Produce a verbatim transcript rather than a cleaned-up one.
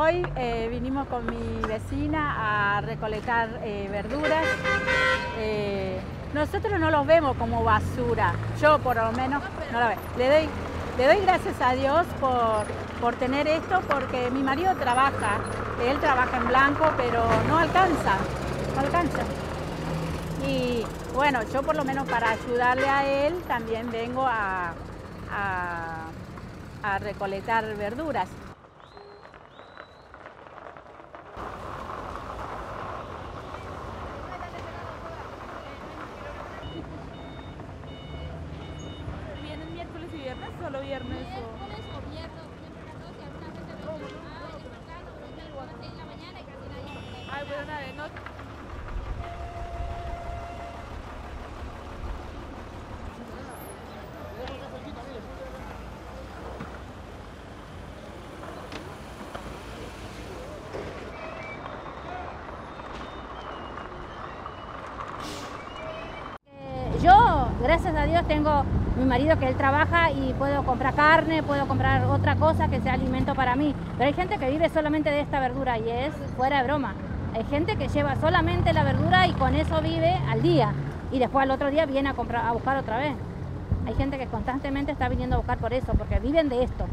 Hoy eh, vinimos con mi vecina a recolectar eh, verduras. Eh, nosotros no los vemos como basura, yo por lo menos no la veo. Le doy, le doy gracias a Dios por, por tener esto, porque mi marido trabaja, él trabaja en blanco, pero no alcanza, no alcanza. Y bueno, yo por lo menos para ayudarle a él también vengo a, a, a recolectar verduras. ¿Vienen miércoles y viernes o solo viernes? Miércoles o viernes, siempre las doce, alguna gente me dice, ah, el mercado, porque el guante en la mañana y casi nadie. Ay, bueno, nada, no. Yo, gracias a Dios, tengo mi marido que él trabaja y puedo comprar carne, puedo comprar otra cosa que sea alimento para mí. Pero hay gente que vive solamente de esta verdura y es fuera de broma. Hay gente que lleva solamente la verdura y con eso vive al día. Y después al otro día viene a, comprar, a buscar otra vez. Hay gente que constantemente está viniendo a buscar por eso, porque viven de esto.